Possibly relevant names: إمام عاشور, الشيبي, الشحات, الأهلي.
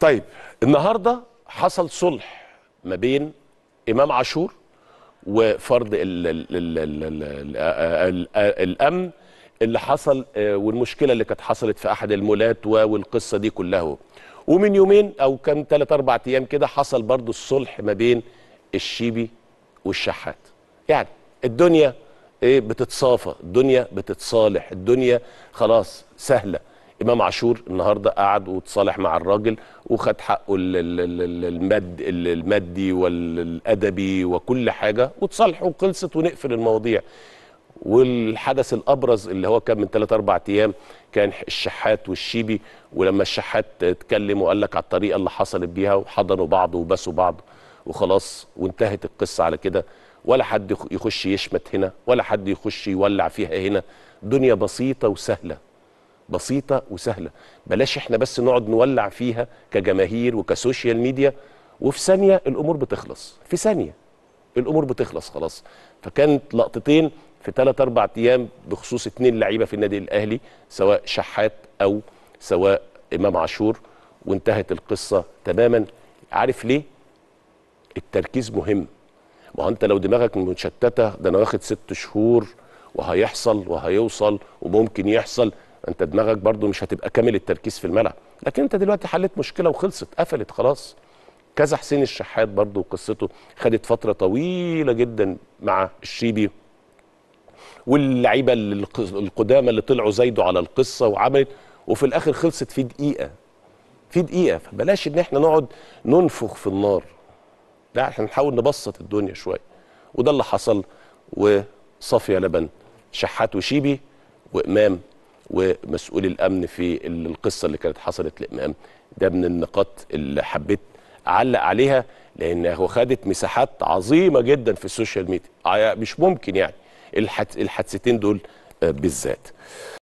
طيب النهارده حصل صلح ما بين إمام عاشور وفرد الأمن اللي حصل والمشكلة اللي كانت حصلت في أحد المولات والقصة دي كلها. ومن يومين أو كان 3-4 أيام كده حصل برضو الصلح ما بين الشيبي والشحات. يعني الدنيا بتتصافى، الدنيا بتتصالح، الدنيا خلاص سهلة. إمام عاشور النهارده قعد وتصالح مع الراجل وخد حقه المادي والأدبي وكل حاجة وتصالحوا وخلصت ونقفل المواضيع. والحدث الأبرز اللي هو كان من 3-4 أيام كان الشحات والشيبي، ولما الشحات اتكلم وقال لك على الطريقة اللي حصلت بيها وحضنوا بعض وبسوا بعض وخلاص وانتهت القصة على كده، ولا حد يخش يشمت هنا ولا حد يخش يولع فيها هنا. دنيا بسيطة وسهلة، بسيطة وسهلة، بلاش احنا بس نقعد نولع فيها كجماهير وكسوشيال ميديا وفي ثانية الأمور بتخلص، في ثانية الأمور بتخلص خلاص. فكانت لقطتين في 3-4 أيام بخصوص 2 لعيبة في النادي الأهلي، سواء شحات أو سواء إمام عاشور، وانتهت القصة تماما. عارف ليه؟ التركيز مهم. ما هو أنت لو دماغك مشتتة، ده أنا واخد 6 شهور وهيحصل وهيوصل وممكن يحصل، انت دماغك برضو مش هتبقى كامل التركيز في الملعب. لكن انت دلوقتي حلت مشكله وخلصت، قفلت خلاص. كذا حسين الشحات برضو قصته خدت فتره طويله جدا مع الشيبي واللعيبه القدامى اللي طلعوا زايدوا على القصه وعملت، وفي الاخر خلصت في دقيقه، في دقيقه. فبلاش ان احنا نقعد ننفخ في النار، لا احنا نحاول نبسط الدنيا شويه. وده اللي حصل، وصافيه لبن شحات وشيبي وامام ومسؤول الامن في القصه اللي كانت حصلت لامام. ده من النقاط اللي حبيت اعلق عليها، لان هو خدت مساحات عظيمه جدا في السوشيال ميديا، مش ممكن يعني الحادثتين دول بالذات.